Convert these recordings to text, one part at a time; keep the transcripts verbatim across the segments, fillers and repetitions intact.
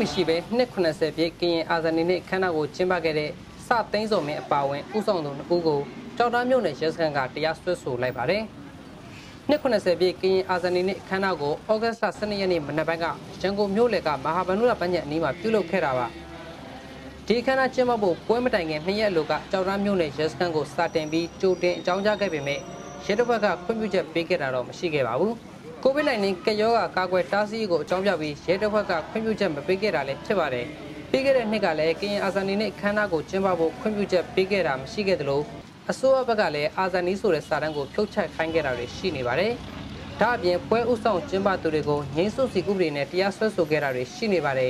Mishibe, Nekunase, Viking, Azanine, Kanago, Chimbagere, Satins of me, Powen, Uzon, Ugo, Jordan Municius, and got the Astro Library. Nekunase, Viking, Azanine, Kanago, August Sasanian, Nabaga, Jango Mulega, Mahabanula Panya, Nima, Pulo Kerava. Tikana Chimabo, Quemetang and Nialuga, Jordan Municius can go start and be two day, Jonja Gabime, Shedovaga, Pumbuja, Picket Arom, Shigebabu. COVID nineteen के योगा कागवे तासी को चौंबिया भी शेडवा का computer में बिगेरा ले चबारे बिगेरे निकाले कि आजानी ने खाना को चबावो कंप्यूटर बिगेरा में शिकेदलो असुवा बगाले आजानी सुरे सारंगो क्योंचा खांगेरा ले शिनी बारे ताबिये पे उसाउ चबातुरे को निशु सिकुबरी ने त्यास्व सुगेरा ले शिनी बारे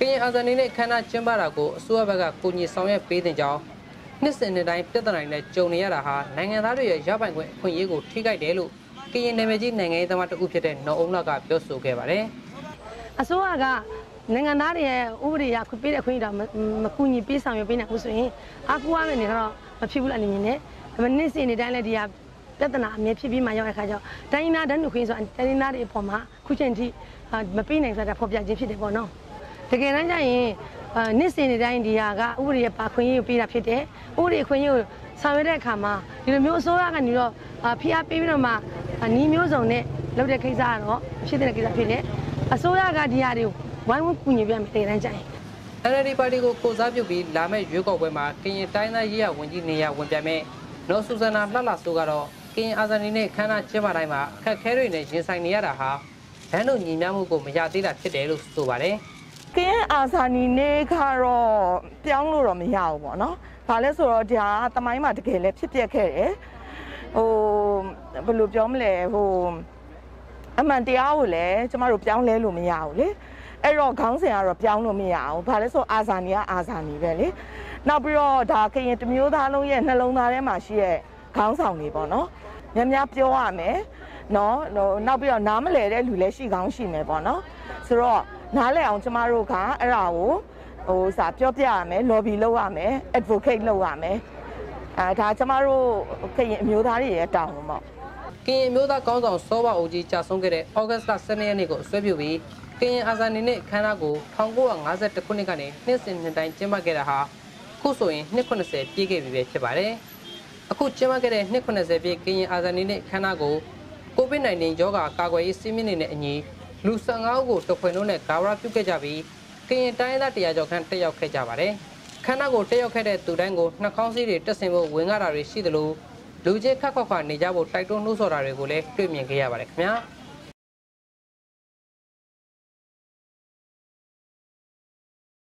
कि आजानी ने खाना चबारा को असुवा बगा कुनी साउंड पेट जाओ निश्चित नहीं प्रदर्शन ने चौनिया रहा नंगे दारू या जापान को कुनी को ठीक है डेलू कि नेमेजी नंगे तमाटे उपेरे नौ उम्लाका प्योसु के बारे असुआगा नंगा नारी है उबरी या कुपीरे कुनी डा मकुनी पीसा में पीना कुसुई आकुआ में निकालो मफिबुला निमिने वन्ने से निडाले दिया ततना में फिबी माया खाजो ताई ना धनु कुई सो ताई ना रे पोमा कुचेंटी मपीने सा डा फोबिया जिन फिदे बोनो तके ना जाई निसे निडाई दियागा उबरी या पाकुई पीरा फिदे उबरी कुई सावेरे खामा दिलो म्यो सोआगा निलो फिया पीबिनो मा Ani mewzong ne, lalu dekai zaro, sini lagi zafir ne. Asoya gadiario, wamu punya biar mereka rancai. Anari padi ko kozabiu bi, lama juga berma, kini tayna iya wanji niya wanjai me. No susana lala sugaro, kini azan ini kena cewarai ma, kekeru ini jinsang niya raha. Henu nyamu ko menjadi rakyat delu subare. Kini azan ini karo tiang loro mihau mana? Kalau suruh dia, tamai mati kelep si dia kere. Oh, belum jam le, oh, aman tiaw le, cuma rup jam le lumi yaw le. Erok kang sih rup jam lumi yaw, pada so azania azani beli. Nampiro dah kini tu miu dah long ye, na long dah le masih kang sah ni bono. Nampak jawa me, no, no, nampiro nama le le lulesi kang sih me bono. Sero, nale ang cuma rup kang erau, oh sabjab jawa me, lobby lawa me, advocate lawa me. Ada cuma ru kenyamudar ini dah umum. Kenyamudar kau tahu soba uji jasung kere August laksana ni ko sebiwi. Kenyazan ini kena ko tangguh angazat terkuningan ini nisin hentai cema kere ha. Kusuin nikunase pigi bibe cebare. Aku cema kere nikunase pigi kenyazan ini kena ko COVID nineteen jaga kagui simin ini lusangau ko terkuningan kawat juga jabi. Kenyata ini dia jokan terjauh kejabare. खाना गोटे योगेरे तुरंगो नकाउंसी rate से वो विंगारा रेशी दलो लोजे का Coca निजाबो टाइटों नूसोरा रेगुले training किया बारे क्या